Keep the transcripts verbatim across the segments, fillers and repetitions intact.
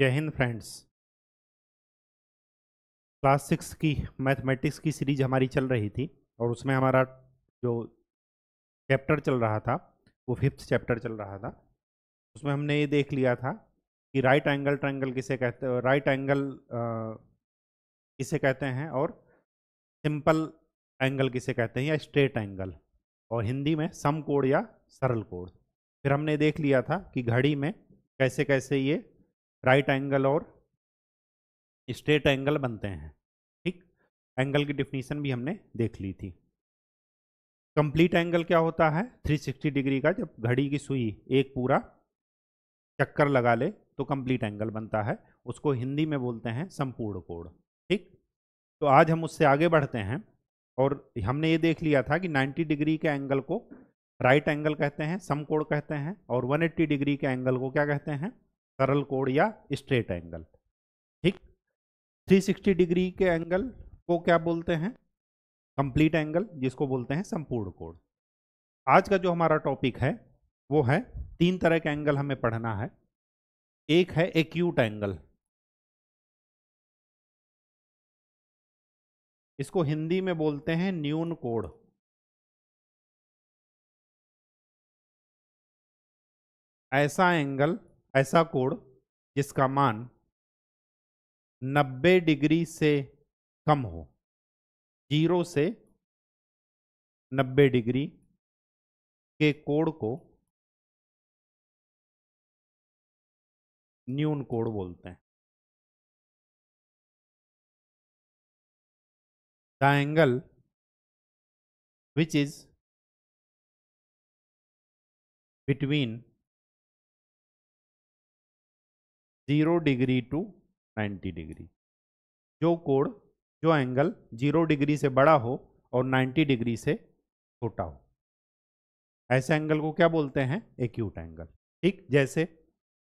जय हिंद friends. Class six की मैथमेटिक्स की सीरीज हमारी चल रही थी और उसमें हमारा जो चैप्टर चल रहा था वो फिफ्थ चैप्टर चल रहा था। उसमें हमने ये देख लिया था कि राइट एंगल ट्रायंगल किसे कहते हैं, राइट एंगल किसे कहते हैं और सिंपल एंगल किसे कहते हैं या स्ट्रेट एंगल, और हिंदी में समकोण या सरल कोण। फिर हमने देख लिया था कि घड़ी में कैसे कैसे ये राइट एंगल और स्ट्रेट एंगल बनते हैं। ठीक, एंगल की डिफिनीशन भी हमने देख ली थी। कंप्लीट एंगल क्या होता है, तीन सौ साठ डिग्री का। जब घड़ी की सुई एक पूरा चक्कर लगा ले तो कंप्लीट एंगल बनता है, उसको हिंदी में बोलते हैं संपूर्ण कोण। ठीक, तो आज हम उससे आगे बढ़ते हैं और हमने ये देख लिया था कि नब्बे डिग्री के एंगल को राइट एंगल कहते हैं, समकोण कहते हैं, और एक सौ अस्सी डिग्री के एंगल को क्या कहते हैं, सरल कोण या स्ट्रेट एंगल। ठीक, तीन सौ साठ डिग्री के एंगल को क्या बोलते हैं, कंप्लीट एंगल, जिसको बोलते हैं संपूर्ण कोण। आज का जो हमारा टॉपिक है वो है, तीन तरह के एंगल हमें पढ़ना है। एक है एक्यूट एंगल, इसको हिंदी में बोलते हैं न्यून कोण। ऐसा एंगल, ऐसा कोण जिसका मान नब्बे डिग्री से कम हो, जीरो से नब्बे डिग्री के कोण को न्यून कोण बोलते हैं। The angle which is between zero degree to ninety degree, जो कोण, जो एंगल जीरो डिग्री से बड़ा हो और नाइन्टी डिग्री से छोटा हो, ऐसे एंगल को क्या बोलते हैं, एक्यूट एंगल। ठीक, जैसे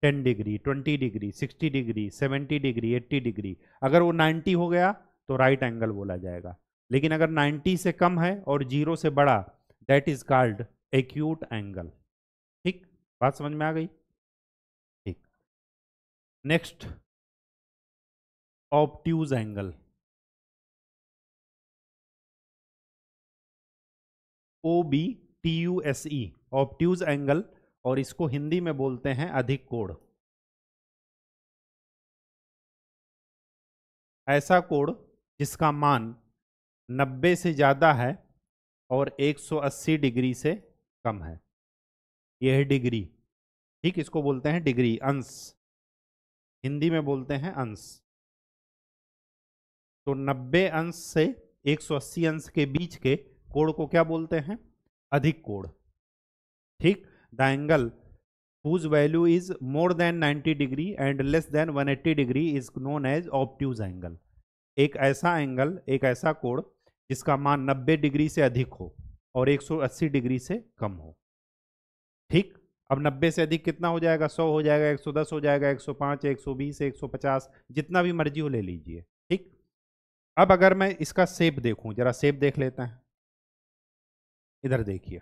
दस डिग्री, बीस डिग्री, साठ डिग्री, सत्तर डिग्री, अस्सी डिग्री, अगर वो नब्बे हो गया तो राइट एंगल बोला जाएगा। लेकिन अगर नब्बे से कम है और जीरो से बड़ा, that is called acute angle. ठीक, बात समझ में आ गई। Next, obtuse angle, O B T U S E, obtuse angle, और इसको हिंदी में बोलते हैं अधिक कोण। ऐसा कोण जिसका मान नब्बे से ज्यादा है और एक सौ अस्सी डिग्री से कम है, यह है डिग्री। ठीक, इसको बोलते हैं डिग्री, अंश, हिंदी में बोलते हैं अंश। तो नब्बे अंश से एक सौ अस्सी अंश के बीच के कोण को क्या बोलते हैं, अधिक कोण। ठीक, the angle whose value is more than नब्बे डिग्री एंड लेस देन एक सौ अस्सी degree is known as obtuse angle. एक ऐसा एंगल, एक ऐसा कोण जिसका मान नब्बे डिग्री से अधिक हो और एक सौ अस्सी डिग्री से कम हो। ठीक, अब नब्बे से अधिक कितना हो जाएगा, सौ हो जाएगा, एक सौ दस हो जाएगा, एक सौ पाँच, एक सौ बीस, एक सौ पचास, जितना भी मर्जी हो ले लीजिए। ठीक, अब अगर मैं इसका शेप देखूं, जरा शेप देख लेते हैं। इधर देखिए,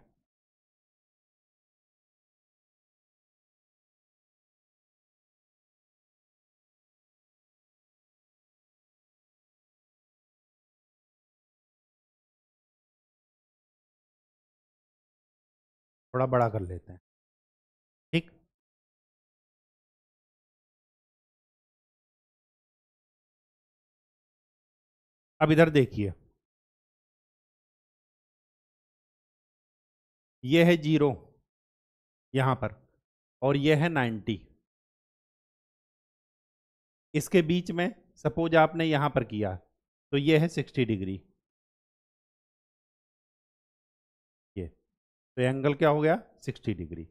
थोड़ा बड़ा कर लेते हैं। ठीक, अब इधर देखिए, यह है जीरो यहां पर और यह है नब्बे। इसके बीच में सपोज आपने यहां पर किया तो यह है साठ डिग्री, ये तो एंगल क्या हो गया, साठ डिग्री।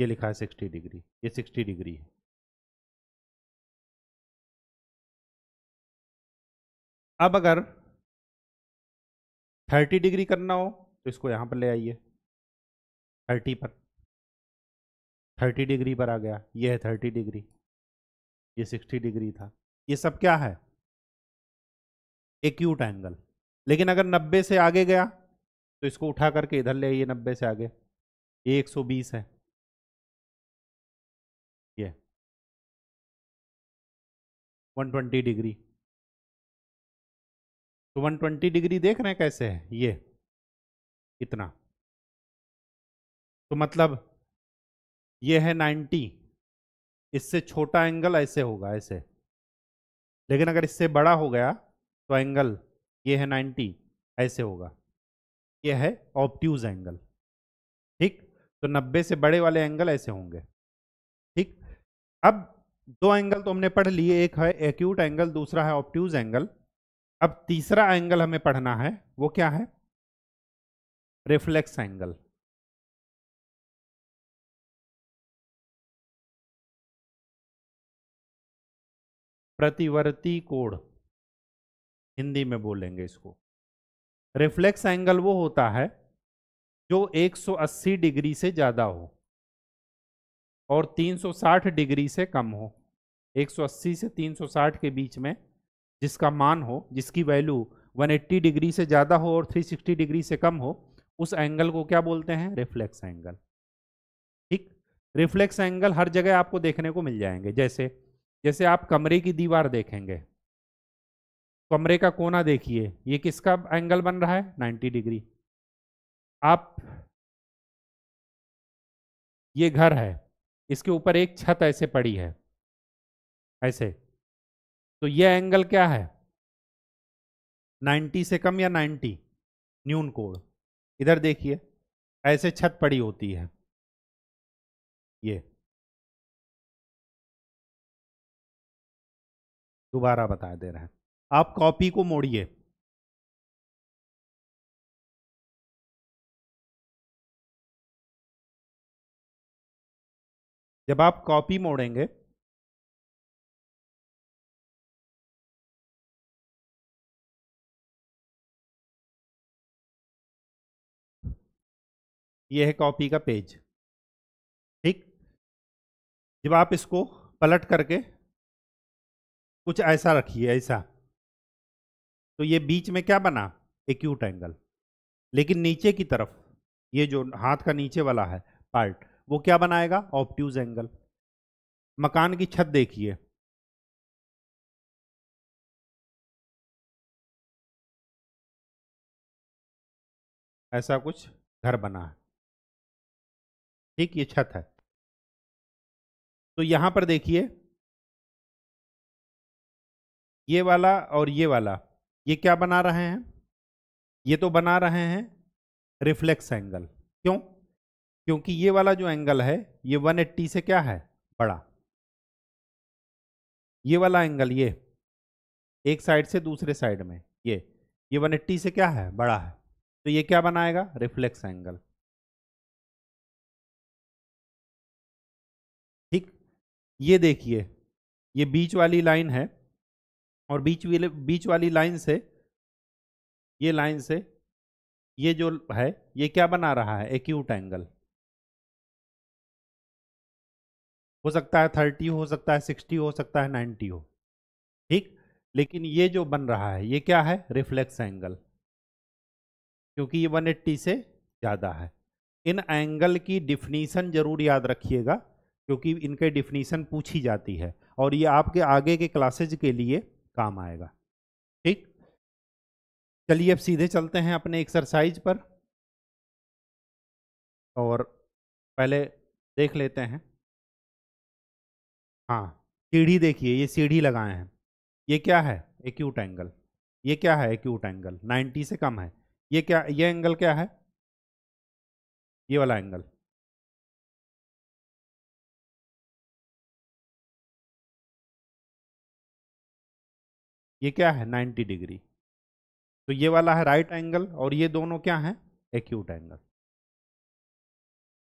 ये लिखा है साठ डिग्री, ये साठ डिग्री है। अब अगर तीस डिग्री करना हो तो इसको यहां पर ले आइए, तीस पर, तीस डिग्री पर आ गया, ये है तीस डिग्री, ये साठ डिग्री था। ये सब क्या है, एक्यूट एंगल। लेकिन अगर नब्बे से आगे गया तो इसको उठा करके इधर ले आइए, नब्बे से आगे, ये एक सौ बीस है, वन ट्वेंटी डिग्री। तो वन ट्वेंटी डिग्री देख रहे हैं कैसे है ये इतना, तो मतलब ये है नाइन्टी, इससे छोटा एंगल ऐसे होगा ऐसे, लेकिन अगर इससे बड़ा हो गया तो एंगल ये है नाइन्टी ऐसे होगा, ये है ऑब्ट्यूज एंगल। ठीक, तो नब्बे से बड़े वाले एंगल ऐसे होंगे। ठीक, अब दो एंगल तो हमने पढ़ लिए, एक है एक्यूट एंगल, दूसरा है ऑब्ट्यूज एंगल। अब तीसरा एंगल हमें पढ़ना है, वो क्या है? Reflex angle. प्रतिवर्ती कोण हिंदी में बोलेंगे इसको। रिफ्लेक्स एंगल वो होता है जो एक सौ अस्सी डिग्री से ज़्यादा हो और तीन सौ साठ डिग्री से कम हो, एक सौ अस्सी से तीन सौ साठ के बीच में जिसका मान हो, जिसकी वैल्यू एक सौ अस्सी डिग्री से ज़्यादा हो और तीन सौ साठ डिग्री से कम हो, उस एंगल को क्या बोलते हैं? Reflex angle. ठीक, रिफ्लेक्स एंगल हर जगह आपको देखने को मिल जाएंगे। जैसे जैसे आप कमरे की दीवार देखेंगे, कमरे का कोना देखिए, ये किसका एंगल बन रहा है? Ninety degree. आप ये घर है, इसके ऊपर एक छत ऐसे पड़ी है ऐसे, तो ये एंगल क्या है? नाइन्टी से कम या नाइन्टी, न्यून कोण। इधर देखिए ऐसे छत पड़ी होती है, ये दोबारा बता दे रहे हैं। आप कॉपी को मोड़िए, जब आप कॉपी मोड़ेंगे यह है कॉपी का पेज। ठीक, जब आप इसको पलट करके कुछ ऐसा रखिए ऐसा, तो ये बीच में क्या बना? Acute angle. लेकिन नीचे की तरफ ये जो हाथ का नीचे वाला है पार्ट, वो क्या बनाएगा? Obtuse angle. मकान की छत देखिए, ऐसा कुछ घर बना है। ठीक, ये छत है, तो यहां पर देखिए ये वाला और ये वाला, ये क्या बना रहे हैं? ये तो बना रहे हैं रिफ्लेक्स एंगल। क्यों? क्योंकि ये वाला जो एंगल है ये एक सौ अस्सी से क्या है? बड़ा। ये वाला एंगल ये एक साइड से दूसरे साइड में, ये ये एक सौ अस्सी से क्या है? बड़ा है, तो ये क्या बनाएगा? Reflex angle. ठीक, ये देखिए ये बीच वाली लाइन है और बीच बीच वाली लाइन से ये लाइन से ये जो है ये क्या बना रहा है? Acute angle. हो सकता है थर्टी हो, सकता है सिक्सटी हो, सकता है नाइन्टी हो। ठीक, लेकिन ये जो बन रहा है ये क्या है? रिफ्लेक्स एंगल, क्योंकि ये एक सौ अस्सी से ज़्यादा है। इन एंगल की डिफिनीशन जरूर याद रखिएगा, क्योंकि इनके डिफिनीशन पूछी जाती है और ये आपके आगे के क्लासेज के लिए काम आएगा। ठीक, चलिए अब सीधे चलते हैं अपने एक्सरसाइज पर और पहले देख लेते हैं। हाँ, सीढ़ी देखिए, ये सीढ़ी लगाए हैं, ये क्या है? Acute angle. ये क्या है? एक्यूट एंगल, नाइन्टी से कम है। ये क्या, ये एंगल क्या है? ये वाला एंगल। ये क्या है? Ninety degree. तो ये वाला है राइट एंगल और ये दोनों क्या हैं? Acute angle.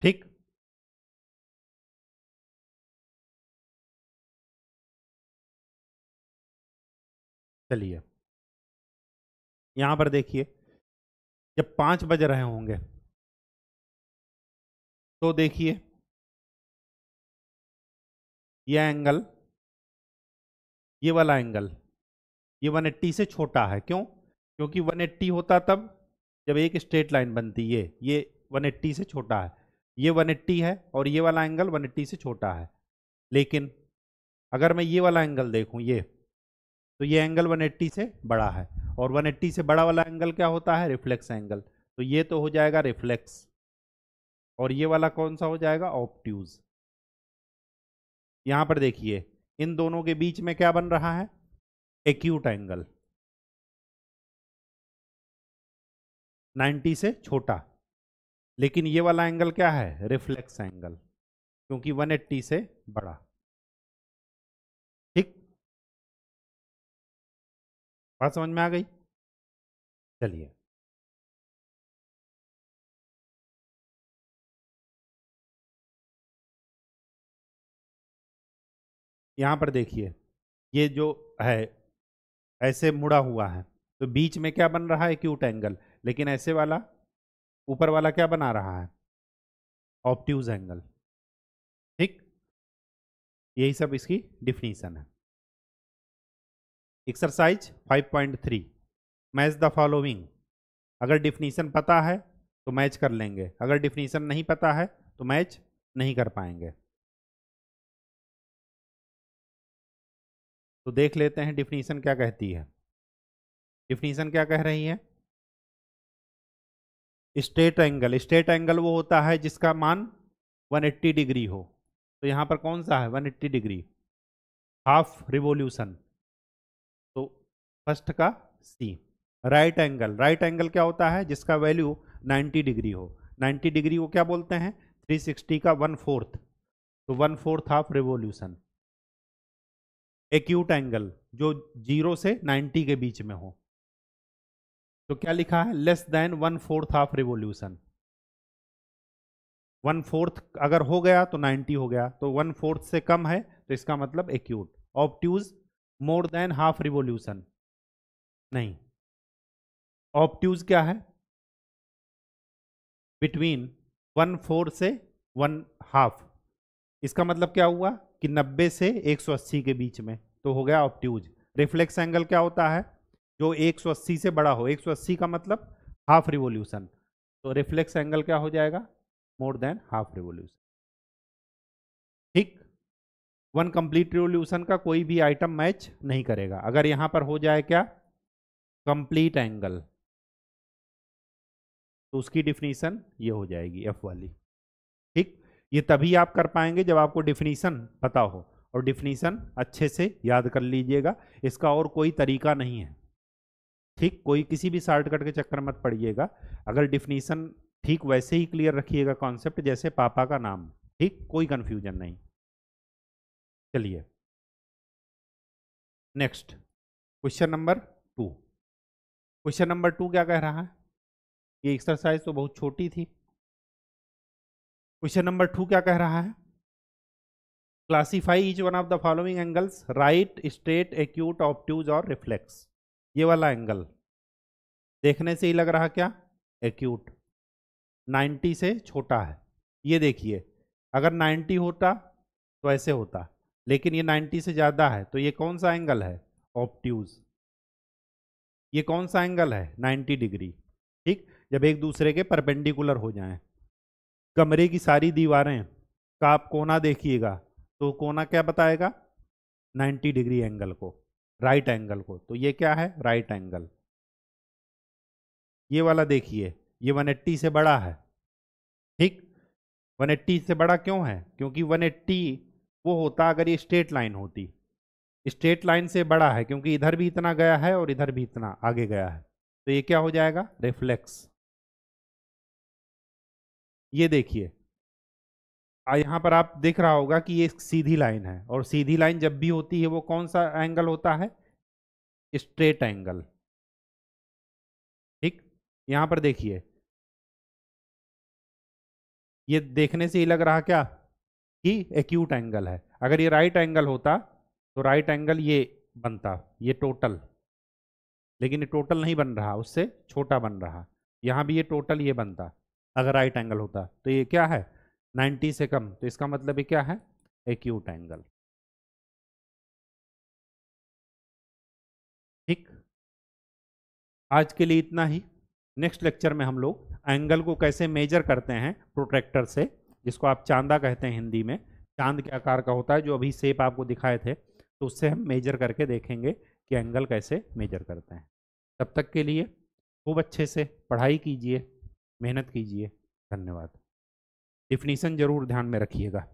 ठीक, चलिए यहां पर देखिए, जब पांच बज रहे होंगे तो देखिए ये एंगल, ये वाला एंगल ये एक सौ अस्सी से छोटा है। क्यों? क्योंकि एक सौ अस्सी होता तब जब एक स्ट्रेट लाइन बनती है। ये एक सौ अस्सी से छोटा है, ये एक सौ अस्सी है और ये वाला एंगल एक सौ अस्सी से छोटा है। लेकिन अगर मैं ये वाला एंगल देखूं, ये तो ये एंगल एक सौ अस्सी से बड़ा है, और एक सौ अस्सी से बड़ा वाला एंगल क्या होता है? Reflex angle. तो ये तो हो जाएगा रिफ्लेक्स, और ये वाला कौन सा हो जाएगा? ऑब्ट्यूज। यहाँ पर देखिए इन दोनों के बीच में क्या बन रहा है? एक्यूट एंगल, नब्बे से छोटा। लेकिन ये वाला एंगल क्या है? रिफ्लेक्स एंगल, क्योंकि एक सौ अस्सी से बड़ा। ठीक, बात समझ में आ गई? चलिए यहां पर देखिए, ये जो है ऐसे मुड़ा हुआ है, तो बीच में क्या बन रहा है? Acute angle. लेकिन ऐसे वाला ऊपर वाला क्या बना रहा है? Obtuse angle. ठीक, यही सब इसकी डिफिनीशन है। Exercise five point three, match the following. अगर डिफिनीशन पता है तो मैच कर लेंगे, अगर डिफिनीशन नहीं पता है तो मैच नहीं कर पाएंगे। तो देख लेते हैं डिफिनीशन क्या कहती है। डिफिनीशन क्या कह रही है? स्ट्रेट एंगल, स्ट्रेट एंगल वो होता है जिसका मान एक सौ अस्सी डिग्री हो। तो यहाँ पर कौन सा है? एक सौ अस्सी डिग्री। हाफ रिवोल्यूशन, तो फर्स्ट का C. Right angle, right angle क्या होता है? जिसका वैल्यू नब्बे डिग्री हो। नब्बे डिग्री को क्या बोलते हैं? तीन सौ साठ का वन फोर्थ, तो one fourth half revolution. Acute angle जो जीरो से नब्बे के बीच में हो, तो क्या लिखा है? Less than one fourth half revolution. One fourth अगर हो गया तो नब्बे हो गया, तो वन फोर्थ से कम है तो इसका मतलब acute. Obtuse more than half revolution, नहीं, ऑब्ट्यूज क्या है? बिटवीन वन फोर्थ से वन हाफ। इसका मतलब क्या हुआ कि नब्बे से एक सौ अस्सी के बीच में, तो हो गया ऑब्ट्यूज। रिफ्लेक्स एंगल क्या होता है? जो एक सौ अस्सी से बड़ा हो। एक सौ अस्सी का मतलब हाफ रिवोल्यूशन, तो रिफ्लेक्स एंगल क्या हो जाएगा? More than half revolution. ठीक, वन कंप्लीट रिवोल्यूशन का कोई भी आइटम मैच नहीं करेगा। अगर यहां पर हो जाए क्या? कंप्लीट एंगल, तो उसकी डिफिनीशन ये हो जाएगी एफ वाली। ठीक, ये तभी आप कर पाएंगे जब आपको डिफिनीशन पता हो, और डिफिनीशन अच्छे से याद कर लीजिएगा, इसका और कोई तरीका नहीं है। ठीक, कोई किसी भी शॉर्टकट के चक्कर मत पड़िएगा। अगर डिफिनीशन ठीक वैसे ही क्लियर रखिएगा कॉन्सेप्ट, जैसे पापा का नाम। ठीक, कोई कंफ्यूजन नहीं। चलिए next question number two. Question number two क्या कह रहा है? ये एक्सरसाइज तो बहुत छोटी थी। क्वेश्चन नंबर टू क्या कह रहा है? Classify each one of the following angles, right, straight, acute, obtuse और रिफ्लेक्स। ये वाला एंगल देखने से ही लग रहा क्या? एक्यूट, नब्बे से छोटा है। ये देखिए, अगर नब्बे होता तो ऐसे होता, लेकिन ये नब्बे से ज़्यादा है, तो ये कौन सा एंगल है? ऑब्ट्यूज। ये कौन सा एंगल है? नब्बे डिग्री। ठीक, जब एक दूसरे के परपेंडिकुलर हो जाएं। कमरे की सारी दीवारें का आप कोना देखिएगा, तो कोना क्या बताएगा? नब्बे डिग्री एंगल को, राइट एंगल को। तो ये क्या है? Right angle. ये वाला देखिए, ये एक सौ अस्सी से बड़ा है। ठीक, एक सौ अस्सी से बड़ा क्यों है? क्योंकि एक सौ अस्सी वो होता अगर ये स्ट्रेट लाइन होती। स्ट्रेट लाइन से बड़ा है क्योंकि इधर भी इतना गया है और इधर भी इतना आगे गया है, तो ये क्या हो जाएगा? रिफ्लेक्स। ये देखिए, यहाँ पर आप देख रहा होगा कि ये सीधी लाइन है, और सीधी लाइन जब भी होती है वो कौन सा एंगल होता है? Straight angle. ठीक, यहाँ पर देखिए, ये देखने से ही लग रहा क्या कि एक्यूट एंगल है। अगर ये राइट एंगल होता तो राइट एंगल ये बनता, ये टोटल, लेकिन ये टोटल नहीं बन रहा, उससे छोटा बन रहा। यहाँ भी ये टोटल ये बनता अगर राइट एंगल होता, तो ये क्या है? नब्बे से कम, तो इसका मतलब ये क्या है? Acute angle. ठीक, आज के लिए इतना ही। नेक्स्ट लेक्चर में हम लोग एंगल को कैसे मेजर करते हैं प्रोट्रैक्टर से, जिसको आप चांदा कहते हैं हिंदी में। चांद के आकार का होता है, जो अभी शेप आपको दिखाए थे, तो उससे हम मेजर करके देखेंगे कि एंगल कैसे मेजर करते हैं। तब तक के लिए खूब अच्छे से पढ़ाई कीजिए, मेहनत कीजिए, धन्यवाद। डिफिनीशन ज़रूर ध्यान में रखिएगा।